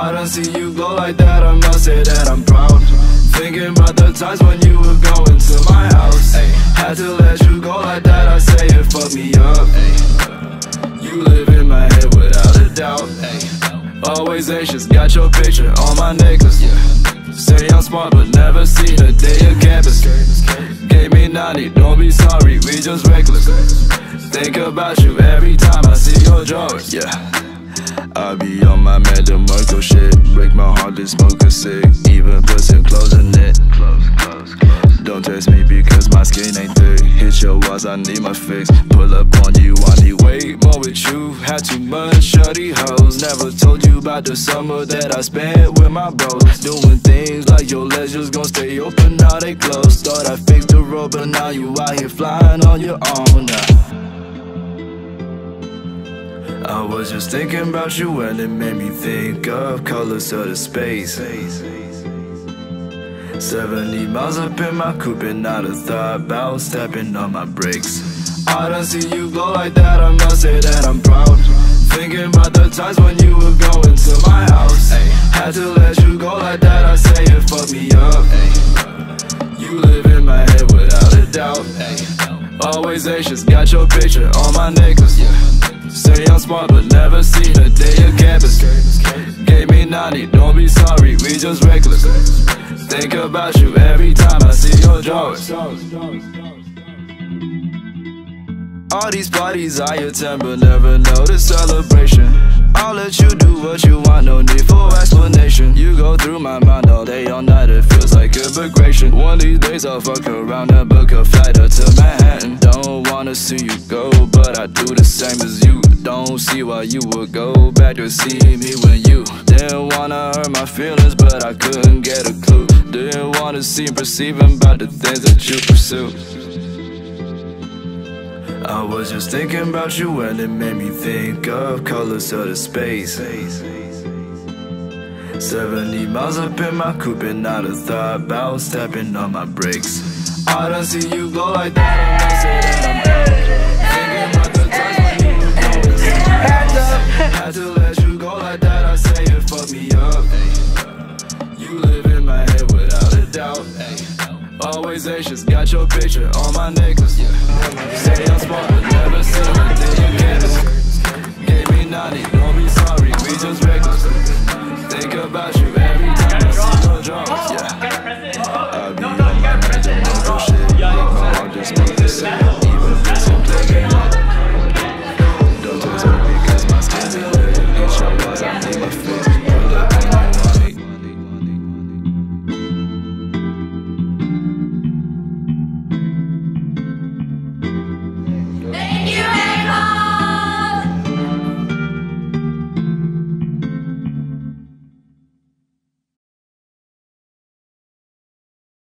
I don't see you glow like that, I must say that I'm proud. Thinking about the times when you were going to my house. Ay, had to let you go like that, I say it fucked me up. Ay, you live in my head without a doubt. Ay, always anxious, got your picture on my necklace. Yeah. Say I'm smart but never seen a day of campus. Gave me 90, don't be sorry, we just reckless. Think about you every time I see your drawers. Yeah. I be on my Mac DeMarco shit. Break my heart to smoke a cig, even pussy closing it. Don't test me because my skin ain't thick. Hit your walls, I need my fix. Pull up on you, I need way more with you. Had too much shorty hoes. Never told you about the summer that I spent with my bros. Doing things like your leisure's gon' stay open, now they closed. Thought I fixed the road, but now you out here flying on your own now. I was just thinking about you and it made me think of colors of the space. 70 miles up in my coupe and not a thought about stepping on my brakes. I don't see you glow like that, I must say that I'm proud. Thinking about the times when you were going to my house. Ay, had to let you go like that, I say it fucked me up. Ay, you live in my head without a doubt. Ay, always anxious, got your picture on my necklace. Yeah. Say I'm smart but never seen a day of campus. Gave me 90, don't be sorry, we just reckless. Think about you every time I see your drawers. All these parties I attend but never know the celebration. I'll let you do what you want, no need for explanation. You go through my mind all day, all night, it feels like immigration. One of these days I'll fuck around and book a flight up to Manhattan. Don't wanna see you go, but I do the same as you. Don't see why you would go back to see me when you didn't wanna hurt my feelings, but I couldn't get a clue. Didn't wanna seem perceiving about the things that you pursue. I was just thinking about you and it made me think of colors of the space. 70 miles up in my coupe and not a thought about stepping on my brakes. I don't see you glow like that, I must say that I'm thinking about the times when you were going to my house. Had to let you go like that, I say it fucked me up. Ay, you live in my head without a doubt. Ay, always anxious, got your picture on my necklace. Yeah. Say I'm smart, but never seen a day you get it. Gave me 90, don't be sorry, we just reckless. Think about you.